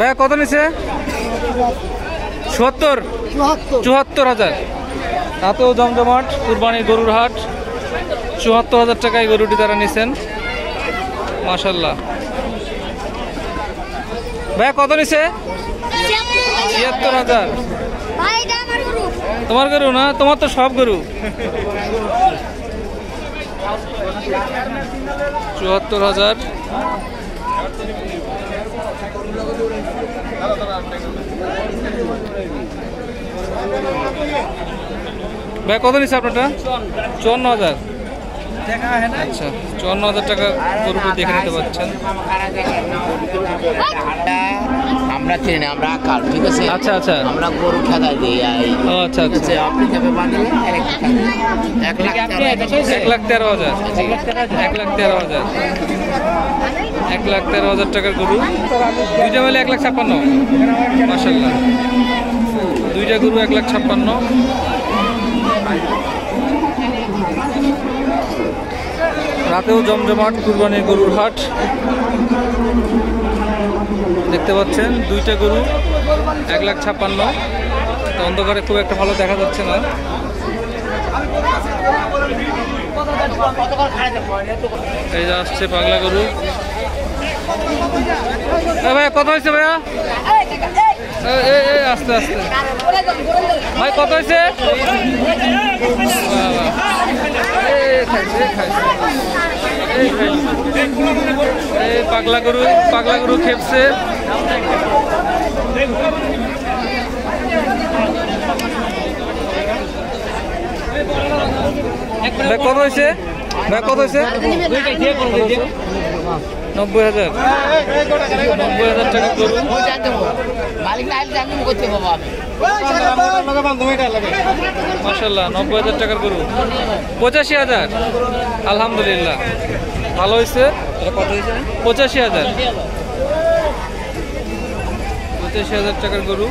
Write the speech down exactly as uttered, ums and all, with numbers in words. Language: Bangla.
ভাইয়া কত নিছে? সত্তর চুয়াত্তর হাজার। এতেও জমজমাট কুরবানি গরুর হাট। চুয়াত্তর হাজার টাকায় গরুটি তারা নিছেন, মাশাল্লাহ। ভাইয়া কত নিছে? ছিয়াত্তর হাজার। তোমার গরু না? তোমার তো সব গরু। চুয়াত্তর হাজার। ভাই কত নিচ্ছে আপনারটা? চুয়ান্ন হাজার। আচ্ছা, চুয়ান্ন হাজার টাকা গরুটি দেখে নিতে পারছেন। আমরা চিনি না, আমরা আকাল, ঠিক আছে। আচ্ছা আচ্ছা, আমরা গরু খেদাই দিই। ও আচ্ছা আচ্ছা, আপনি কেবে বাঁধলে এক লাখ তেরো হাজার এক লাখ তেরো হাজার এক লাখ তেরো হাজার টাকার গরু দুইটা মিলে এক লাখ ছাপ্পান্ন। মাশাল্লাহ, দুইটা গরু এক লাখ ছাপ্পান্ন। রাতেও জমজমাট কুরবানি গরুর হাট দেখতে পাচ্ছেন। দুইটা গরু এক লাখ ছাপ্পান্ন। অন্ধকারে খুব একটা ভালো দেখা যাচ্ছে না। এই যে আসছে পাগলা গরু। ভাইয়া কত হয়েছে? ভাইয়া আস্তে আস্তে। ভাই কত হয়েছে? পাগলা গরু পাগলা গরু খেপছে। কত হয়েছে? ভাই কত হয়েছে? নব্বই হাজার নব্বই হাজার টাকা গরু। মাশাল্লাহ, নব্বই হাজার টাকার গরু পঁচাশি হাজার। আলহামদুলিল্লাহ, ভালো হয়েছে। পঁচাশি হাজার পঁচাশি হাজার টাকার গরু।